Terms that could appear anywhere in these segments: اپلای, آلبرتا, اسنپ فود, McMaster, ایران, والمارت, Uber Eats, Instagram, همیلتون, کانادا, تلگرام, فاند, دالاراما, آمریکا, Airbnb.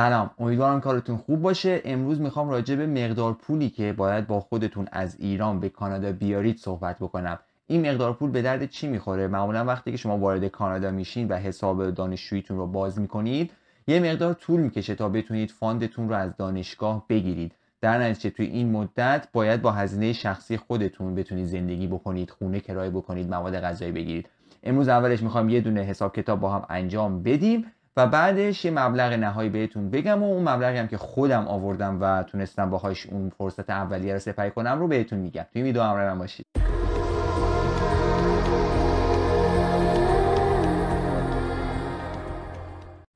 سلام، امیدوارم کارتون خوب باشه. امروز میخوام راجع به مقدار پولی که باید با خودتون از ایران به کانادا بیارید صحبت بکنم. این مقدار پول به درد چی میخوره؟ معمولا وقتی که شما وارد کانادا میشین و حساب دانشجوییتون رو باز میکنید یه مقدار طول میکشه تا بتونید فاندتون رو از دانشگاه بگیرید. در نتیجه توی این مدت باید با هزینه شخصی خودتون بتونید زندگی بکنید، خونه کرایه بکنید، مواد غذایی بگیرید. امروز اولش میخوام یه دونه حساب کتاب با هم انجام بدیم و بعدش یه مبلغ نهایی بهتون بگم و اون مبلغی هم که خودم آوردم و تونستم باهاش اون فرصت اولیه رو سپری کنم رو بهتون میگم. توی ویدیو همراه من باشید.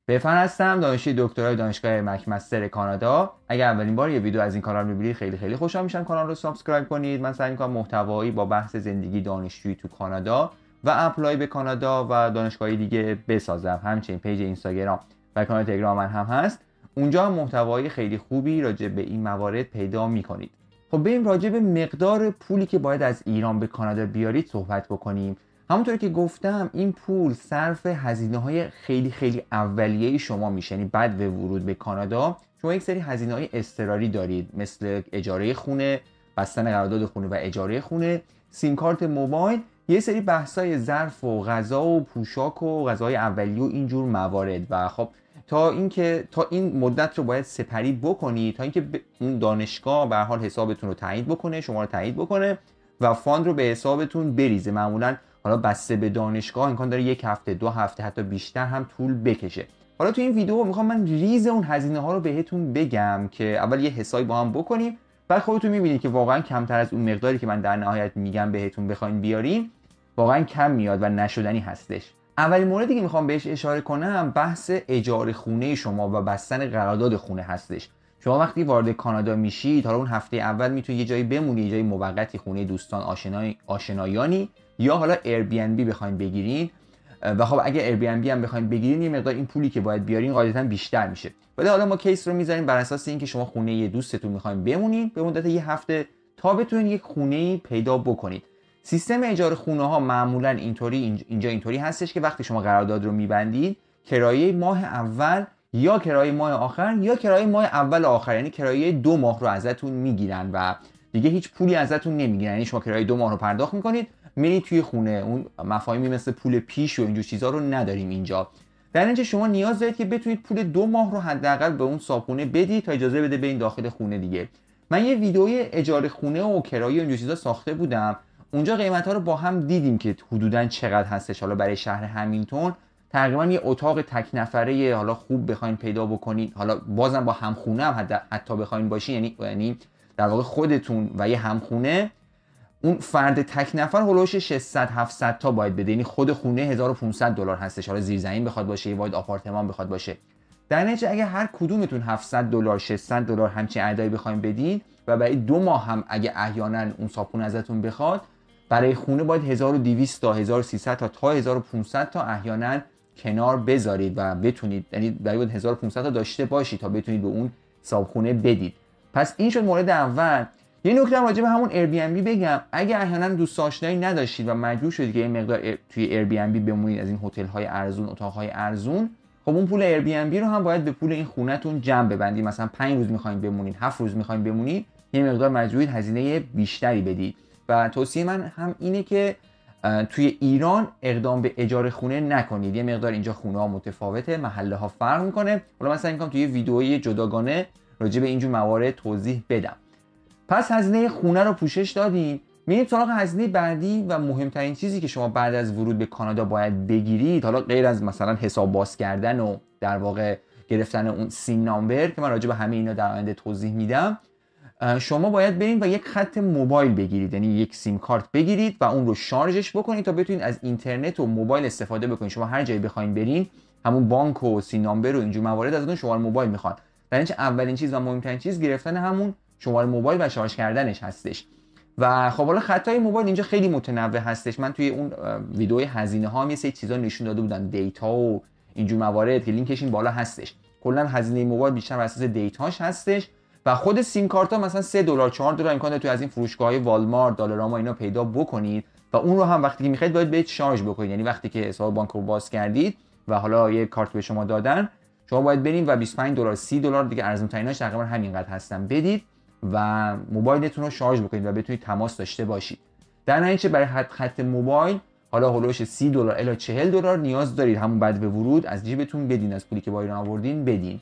بفن هستم، دانشجوی دکترای دانشگاه مکمستر کانادا. اگر اولین بار یه ویدیو از این کانال میبینید خیلی خوشحال میشم کانال رو سابسکرایب کنید. من سعی میکنم محتوایی با بحث زندگی دانشجویی تو کانادا و اپلای به کانادا و دانشگاهی دیگه بسازم. همچنین پیج اینستاگرام و کانال تلگرام من هم هست، اونجا هم محتوای خیلی خوبی راجع به این موارد پیدا میکنید. خب بریم راجع به مقدار پولی که باید از ایران به کانادا بیارید صحبت بکنیم. همونطور که گفتم این پول صرف هزینه‌های خیلی اولیه شما میشه. یعنی بعد به ورود به کانادا شما یک سری هزینه‌های اضطراری دارید، مثل اجاره خونه، بستن قرارداد خونه و اجاره خونه، سیم کارت موبایل، یه سری بحث‌های ظرف و غذا و پوشاک و غذای اولیه و اینجور موارد. و خب تا این مدت رو باید سپری بکنید تا اینکه اون دانشگاه به هر حال حسابتون رو تایید بکنه، شما رو تایید بکنه و فاند رو به حسابتون بریزه. معمولاً حالا بسته به دانشگاه امکان داره یک هفته، دو هفته، حتی بیشتر هم طول بکشه. حالا تو این ویدیو میخوام من ریز اون هزینه ها رو بهتون بگم که اول یه حسابی با هم بکنیم، بعد خودتون میبینید که واقعا کمتر از اون مقداری که من در نهایت میگم بهتون بخواین بیارین واقعا کم میاد و نشدنی هستش. اولین موردی که میخوام بهش اشاره کنم بحث اجاره خونه شما و بستن قرارداد خونه هستش. شما وقتی وارد کانادا میشید، حالا اون هفته اول میتونید یه جایی بمونید، یه جایی موقتی، خونه دوستان، آشنایانی، یا حالا Airbnb بخواید بگیرین. و خب اگه Airbnb هم بخواید بگیرین یه مقدار این پولی که باید بیارین قاعدتاً بیشتر میشه. ولی حالا ما کیس رو میذاریم بر اساس اینکه شما خونه یه دوستتون میخواید بمونین به مدت یه هفته تا بتونین یک خونه پیدا بکنید. سیستم اجاره خونه ها معمولاً اینجا اینطوری هستش که وقتی شما قرارداد رو میبندید کرایه ماه اول یا کرایه ماه آخر یا کرایه ماه اول آخر، یعنی کرایه دو ماه رو ازتون میگیرن و دیگه هیچ پولی ازتون نمیگیرن. یعنی شما کرایه دو ماه رو پرداخت میکنید میرید توی خونه. اون مفاهیمی مثل پول پیش و اینجور چیزها رو نداریم اینجا. در نتیجه شما نیاز دارید که بتونید پول دو ماه رو حداقل به اون صاحبخونه بدید تا اجازه بده برید داخل خونه دیگه. من یه ویدئوی اجاره خونه و کرایه و اینجور چیزا ساخته بودم، اونجا قیمت ها رو با هم دیدیم که حدودا چقدر هستش. حالا برای شهر همیلتون تقریبا یه اتاق تک نفره حالا خوب بخواید پیدا بکنید، حالا بازم با همخونه هم حتی بخواید باشین، یعنی در واقع خودتون و یه همخونه، اون فرد تک نفر هولوش 600 700 تا باید بده. یعنی خود خونه $1500 هستش، حالا زیرزمین بخواد باشه یا وارد آپارتمان بخواد باشه. در نتیجه اگه هر کدومتون $700 $600 همچین اعدادی بخواید بدید و برای دو ماه هم اگه احیانا اون صاحبخونه ازتون بخواد، برای خونه باید 1200 تا 1300 تا 1500 تا احیانا کنار بذارید و بتونید، یعنی باید 1500 تا داشته باشید تا بتونید به اون صاحبخونه بدید. پس این شد مورد اول. یه نکته راجع به همون Airbnb بگم. اگه احیانا دوست آشنایی نداشتید و مجبور شدید که این مقدار توی Airbnb بمونید از این هتل‌های ارزون، اتاق‌های ارزون، خب اون پول Airbnb رو هم باید به پول این خونه‌تون جمع ببندید. مثلا 5 روز می‌خواید بمونید، 7 روز می‌خواید بمونید، یه مقدار مجبورید هزینه بیشتری بدید. و توصیه من هم اینه که توی ایران اقدام به اجاره خونه نکنید. یه مقدار اینجا خونه‌ها متفاوته، محله‌ها فرق می‌کنه. حالا مثلا می‌خوام توی ویدئوی جداگانه راجع به اینجور موارد توضیح بدم. پس هزینه خونه رو پوشش دادیم، میریم سراغ هزینه بعدی و مهمترین چیزی که شما بعد از ورود به کانادا باید بگیرید. حالا غیر از مثلا حساب باز کردن و در واقع گرفتن اون سین نامبر که من راجع به همه اینا در آینده توضیح میدم، شما باید برید و یک خط موبایل بگیرید. یعنی یک سیم کارت بگیرید و اون رو شارژش بکنید تا بتونید از اینترنت و موبایل استفاده بکنید. شما هر جایی بخواید برین همون بانک و سین نامبر و اینجور موارد از اون شماره موبایل میخوان. درنچه اولین چیز و مهمترین چیز گرفتن همون شماره موبایل و شارژ کردنش هستش. و خب حالا خطای موبایل اینجا خیلی متنوع هستش. من توی اون ویدئوی هزینه ها هم یه سری چیزا نشون داده بودم، دیتا و اینجور موارد که لینکش این بالا هستش. کلا هزینه موبایل بیشتر بر اساس دیتاش هستش و خود سیم کارت ها مثلا $3 $4 امکان داره توی از این فروشگاه های والمارت، دالاراما اینا پیدا بکنید و اون رو هم وقتی که میخواید باید شارژ بکنید. یعنی وقتی که حساب بانک رو باز کردید و حالا یه کارت به شما دادن، شما باید بریم و 25 دلار 30 دلار دیگه ارزون تریناش تقریبا همینقدر هستن بدید و موبایلتون رو شارژ بکنید و بتونید تماس داشته باشید. در نتیجه برای خط موبایل حالا هولوش 30 دلار الی 40 دلار نیاز دارید، همون بعد به ورود از جیبتون بدین، از پولی که با ایران آوردین بدین.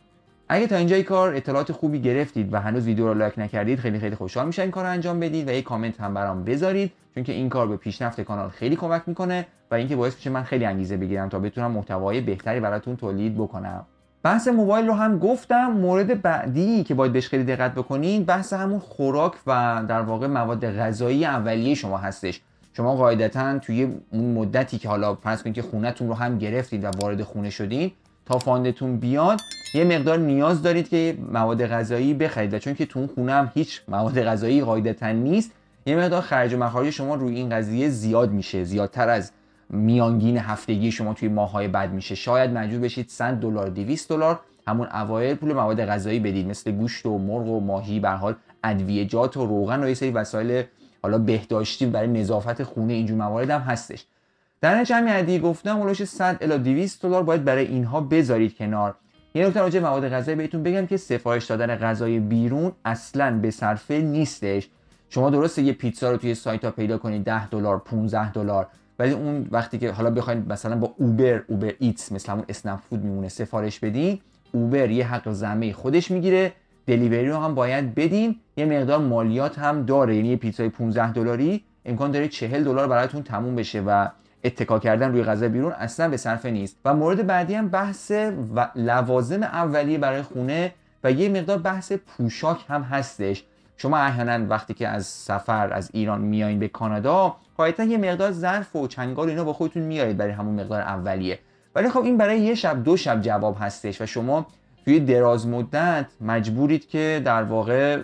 اگه تا اینجای کار اطلاعات خوبی گرفتید و هنوز ویدیو رو لایک نکردید، خیلی خیلی خوشحال میشم این کارو انجام بدید و یک کامنت هم برام بذارید، چون که این کار به پیشرفت کانال خیلی کمک میکنه و اینکه باعث میشه من خیلی انگیزه بگیرم تا بتونم محتوای بهتری براتون تولید بکنم. بحث موبایل رو هم گفتم. مورد بعدی که باید بهش خیلی دقت بکنید بحث همون خوراک و در واقع مواد غذایی اولیه شما هستش. شما قاعدتاً توی اون مدتی که حالا فرض کنید که خونه‌تون رو هم گرفتید و وارد خونه شدین تا فاندتون بیاد یه مقدار نیاز دارید که مواد غذایی بخرید و چون که تو اون خونه هم هیچ مواد غذایی قاعدتاً نیست، یه مقدار خرج و مخارج شما روی این قضیه زیاد میشه، زیادتر از میانگین هفتگی شما توی ماه‌های بعد میشه. شاید مجبور بشید 100 دلار 200 دلار همون اوایل پول مواد غذایی بدید، مثل گوشت و مرغ و ماهی، به هر حال ادویه‌جات و روغن و یه سری وسایل حالا بهداشتی برای نظافت خونه، اینجور موارد هم هستش. در نتیجه همین عددی گفتم اولش 100 الی 200 دلار باید برای اینها بذارید کنار. یه نکته راجع به مواد غذایی بهتون بگم که سفارش دادن غذای بیرون اصلا به صرفه نیستش. شما درسته یه پیتزا رو توی سایت ها پیدا کنید 10 دلار 15 دلار، ولی اون وقتی که حالا بخواید مثلا با اوبر ایتس مثلا اون اسنپ فود میمونه سفارش بدین، اوبر یه حق ضمه خودش میگیره، دلیوری رو هم باید بدین، یه مقدار مالیات هم داره. یعنی پیتزای 15 دلاری امکان داره 40 دلار براتون تموم بشه و اتکا کردن روی غذا بیرون اصلا به صرفه نیست. و مورد بعدی هم بحث لوازم اولیه برای خونه و یه مقدار بحث پوشاک هم هستش. شما احیانا وقتی که از سفر از ایران میایین به کانادا قاعدتا یه مقدار ظرف و چنگال اینا با خودتون میارید برای همون مقدار اولیه، ولی خب این برای یه شب دو شب جواب هستش و شما توی دراز مدت مجبورید که در واقع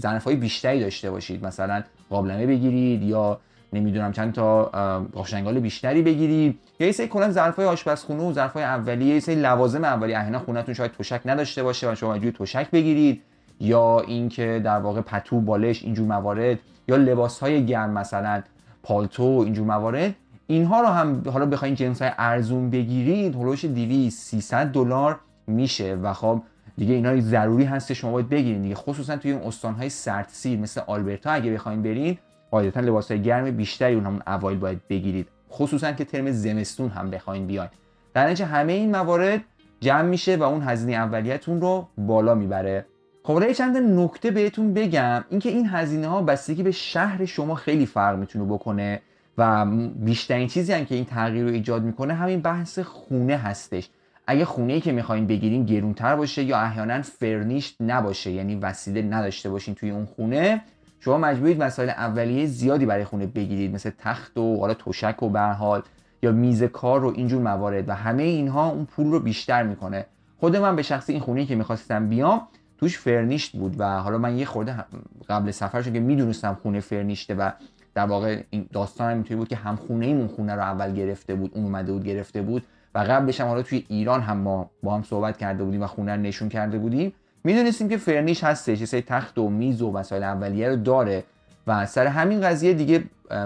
ظرف‌های بیشتری داشته باشید، مثلا قابلمه بگیرید یا نمیدونم چند تا قاشنگال بیشتری بگیرید یا یه سری کلا ظرف‌های آشپزخونه و ظرف‌های اولیه، یه سری لوازم اولیه. احیانا خونه‌تون شاید تشک نداشته باشه و شما مجبور تشک بگیرید یا اینکه در واقع پتو، بالش، اینجور موارد یا لباس‌های گرم مثلا پالتو، اینجور موارد. اینها رو هم حالا بخواید جنس‌های ارزون بگیرید هولوش 200 300 دلار میشه و خب دیگه اینا ضروری هسته شما باید بگیرید دیگه، خصوصا توی اون استان‌های سردسیر مثل آلبرتا اگه بخواید برین قاعدتا لباس‌های گرم بیشتری اون همون اوایل باید بگیرید، خصوصا که ترم زمستون هم بخواید بیاید. در نتیجه همه این موارد جمع میشه و اون هزینه اولیه‌تون رو بالا میبره. خب یه چند نکته بهتون بگم، اینکه این هزینه ها بستگی به شهر شما خیلی فرق میتونه بکنه و بیشترین چیزی هم که این تغییر رو ایجاد میکنه همین بحث خونه هستش. اگه خونه‌ای که میخواین بگیرین گرونتر باشه یا احیانا فرنیشت نباشه، یعنی وسیله نداشته باشین توی اون خونه، شما مجبورید وسایل اولیه زیادی برای خونه بگیرید، مثل تخت و حالا تشک و به هر حال یا میز کار و اینجور موارد و همه اینها اون پول رو بیشتر میکنه. خود من به شخص این خونه‌ای که میخواستم بیام توش فرنیشت بود و حالا من یه خورده قبل سفرشون که میدونستم خونه فرنیشته و در واقع این داستانم اینطوری بود که هم خونه ایمون خونه رو اول گرفته بود، اون اومده بود گرفته بود و قبلش هم حالا توی ایران هم ما با هم صحبت کرده بودیم و خونه رو نشون کرده بودیم، میدونستیم که فرنیش هستش، یه سری تخت و میز و وسایل اولیه رو داره و سر همین قضیه دیگه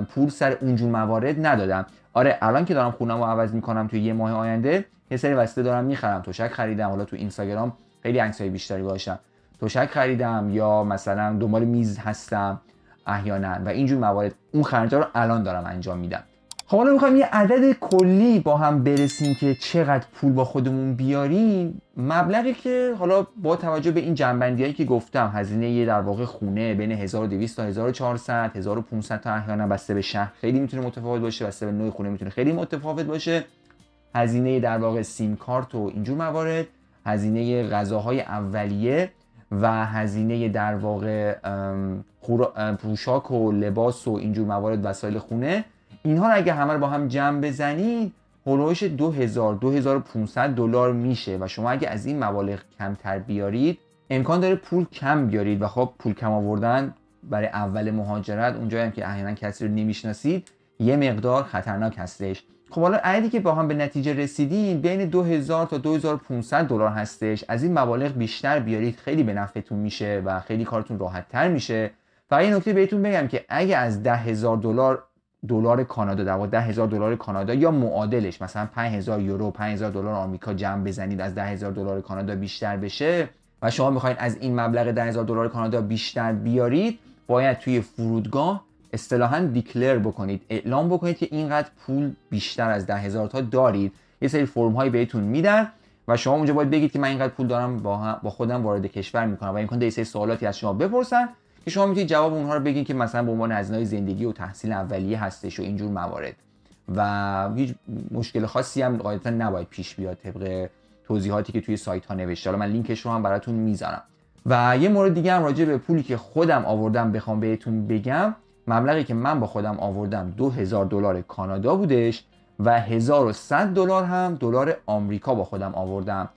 پول سر اونجور موارد ندادم. آره الان که دارم خونه‌مو عوض میکنم توی یه ماه آینده یه سری وسیله دارم میخرم، تشک خریدم، حالا تو اینستاگرام خیلی عکسای بیشتری گذاشتم، تشک خریدم یا مثلا دنبال میز هستم احیانا و اینجور موارد، اون خرجا رو الان دارم انجام میدم. خب حالا میخوایم یه عدد کلی با هم برسیم که چقدر پول با خودمون بیاریم. مبلغی که حالا با توجه به این جنبندیایی که گفتم، هزینه یه در واقع خونه بین 1200 تا 1400 1500 تا احیانا بسته به شهر خیلی میتونه متفاوت باشه، بسته به نوع خونه میتونه خیلی متفاوت باشه، هزینه در واقع سیم کارت و اینجور موارد، هزینه غذاهای اولیه و هزینه در واقع پوشاک و لباس و اینجور موارد وسایل خونه. اینها رو اگه همه رو با هم جمع بزنید هولوش 2000 2500 دلار میشه و شما اگه از این مبالغ کمتر بیارید امکان داره پول کم بیارید و خب پول کم آوردن برای اول مهاجرت اونجایی هم که احیانا کسی رو نمیشناسید یه مقدار خطرناک هستش. خب حالا عددی که با هم به نتیجه رسیدین بین 2000 تا 2500 دلار هستش. از این مبالغ بیشتر بیارید خیلی به نفعتون میشه و خیلی کارتون راحت تر میشه. فقط یه نکته بهتون بگم که اگه از 10000 دلار دلار کانادا، 12000 دلار کانادا یا معادلش مثلا 5000 یورو، 5000 دلار آمریکا جمع بزنید از 10000 دلار کانادا بیشتر بشه و شما میخواین از این مبلغ 10000 دلار کانادا بیشتر بیارید، باید توی فرودگاه اصطلاحاً دیکلر بکنید، اعلام بکنید که اینقدر پول بیشتر از 10000 تا دارید. یه سری فرم هایی بهتون میدن و شما اونجا باید بگید که من اینقدر پول دارم با خودم وارد کشور میکنم و امکان داره یه سری سوالاتی از شما بپرسن که شما میتونید جواب اونها رو بگین که مثلا به عنوان هزینه‌های زندگی و تحصیل اولیه هستش و اینجور موارد، و هیچ مشکل خاصی هم غالبا نباید پیش بیاد طبق توضیحاتی که توی سایت ها نوشته. حالا من لینکش رو هم براتون میذارم. و یه مورد دیگه هم راجع به پولی که خودم آوردم بخوام بهتون بگم، مبلغی که من با خودم آوردم 2000 دلار کانادا بودش و 1100 دلار هم دلار آمریکا با خودم آوردم.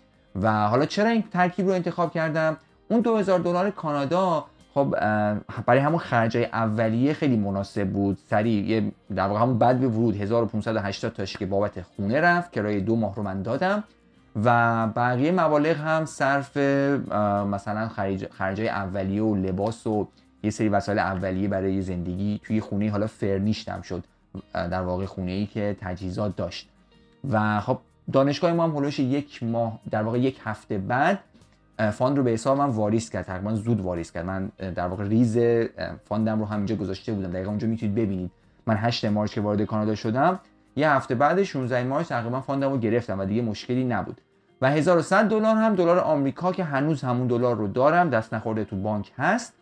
و حالا چرا این ترکیب رو انتخاب کردم؟ اون 2000 دلار کانادا خب برای همون خرجای اولیه خیلی مناسب بود، سریع در واقع همون بعد به ورود 1580 تاش که بابت خونه رفت، کرایه 2 ماه رو من دادم و بقیه مبالغ هم صرف مثلا خرجای اولیه و لباس و یه سری وسایل اولیه برای زندگی توی خونه، حالا فرنیشتم شد در واقع خونه ای که تجهیزات داشت. و خب دانشگاه ما هم هلوش 1 ماه در واقع 1 هفته بعد فاند رو به حساب من واریز کرد، تقریبا زود واریز کرد. من در واقع ریز فاندم رو همینجا گذاشته بودم، دقیقا اونجا میتونید ببینید. من 8 مارس که وارد کانادا شدم، 1 هفته بعد 16 مارس تقریبا فاندم رو گرفتم و دیگه مشکلی نبود. و 1100 دلار هم دلار آمریکا که هنوز همون دلار رو دارم، دست نخورده تو بانک هست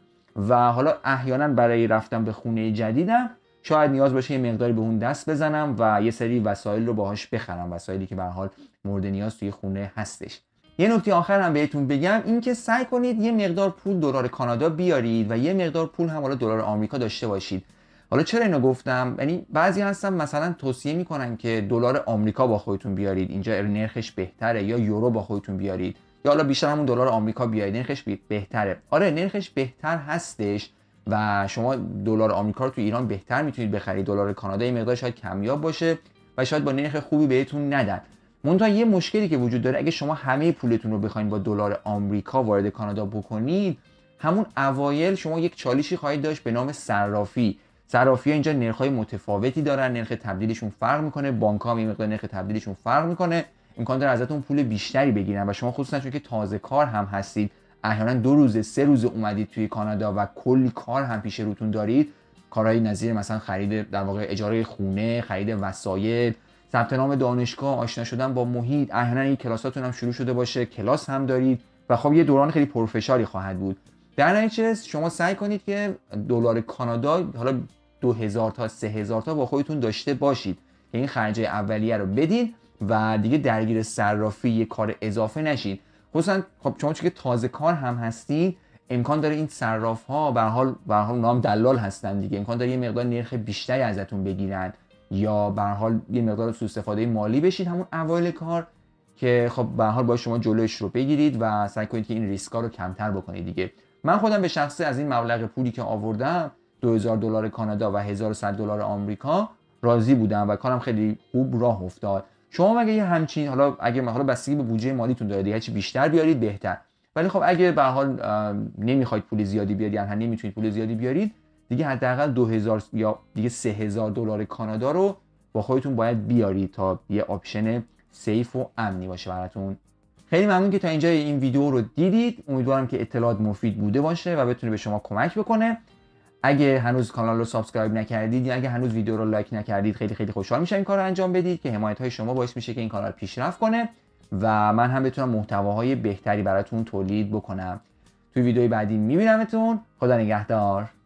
و حالا احیانا برای رفتن به خونه جدیدم شاید نیاز باشه یه مقداری به اون دست بزنم و یه سری وسایل رو باهاش بخرم، وسایلی که به هر حال مورد نیاز توی خونه هستش. یه نکته آخر هم بهتون بگم، این که سعی کنید یه مقدار پول دلار کانادا بیارید و یه مقدار پول هم حالا دلار آمریکا داشته باشید. حالا چرا اینو گفتم؟ یعنی بعضی هستن مثلا توصیه میکنن که دلار آمریکا با خودتون بیارید، اینجا نرخش بهتره، یا یورو با خودتون بیارید، یا حالا بیشتر همون دلار آمریکا بیارید نرخش بهتره. آره نرخش بهتر هستش و شما دلار آمریکا رو تو ایران بهتر میتونید بخرید، دلار کانادا این مقدار شاید کمیاب باشه و شاید با نرخ خوبی بهتون ندن. منتها یه مشکلی که وجود داره، اگه شما همه پولتون رو بخواید با دلار آمریکا وارد کانادا بکنید، همون اوایل شما یک چالشی خواهید داشت به نام صرافی. صرافی‌ها اینجا نرخ‌های متفاوتی دارن، نرخ تبدیلشون فرق میکنه، بانک‌ها هم مقدار نرخ تبدیلشون فرق میکنه، امکان داره ازتون پول بیشتری بگیرن و شما خصوصا چون که تازه کار هم هستید، احیانا 2 روز 3 روز اومدید توی کانادا و کلی کار هم پیش روتون دارید، کارهای نظیر مثلا خرید در واقع اجاره خونه، خرید وسایل، ثبت نام دانشگاه، آشنا شدن با محیط، احیانا این کلاساتون هم شروع شده باشه، کلاس هم دارید و خب یه دوران خیلی پرفشاری خواهد بود. در نتیجه شما سعی کنید که دلار کانادا حالا 2000 تا 3000 تا با خودتون داشته باشید که این خرجای اولیه رو بدید و دیگه درگیر صرافی یه کار اضافه نشید. خصوصا خب شما چون که تازه کار هم هستید، امکان داره این صراف ها به هر حال نام دلال هستن دیگه، امکان داره یه مقدار نرخ بیشتری ازتون بگیرن یا به هر حال یه مقدار سوء استفاده مالی بشید همون اوایل کار، که خب به هر حال باید شما جلوش رو بگیرید و سعی کنید که این ریسکا رو کمتر بکنید دیگه. من خودم به شخصه از این مبلغ پولی که آوردم 2000 دلار کانادا و 1100 دلار آمریکا راضی بودم و کارم خیلی خوب راه افتاد. شما مگه همچین حالا اگه مثلا بستگی به بودجه مالیتون داره دیگه، چی بیشتر بیارید بهتر، ولی خب اگه به هر حال نمیخواید پول زیادی بیارید، یعنی نمیتونید پول زیادی بیارید دیگه، حداقل 2000 یا دیگه 3000 دلار کانادا رو با خودتون باید بیارید تا یه آپشن سیف و امنی باشه براتون. خیلی ممنون که تا اینجا این ویدیو رو دیدید، امیدوارم که اطلاعات مفید بوده باشه و بتونه به شما کمک بکنه. اگه هنوز کانال رو سابسکرایب نکردید یا اگه هنوز ویدیو رو لایک نکردید، خیلی خوشحال میشم این کار رو انجام بدید که حمایت های شما باعث میشه که این کانال پیشرفت کنه و من هم بتونم محتواهای بهتری براتون تولید بکنم. توی ویدیوی بعدی میبینمتون. خدا نگهدار.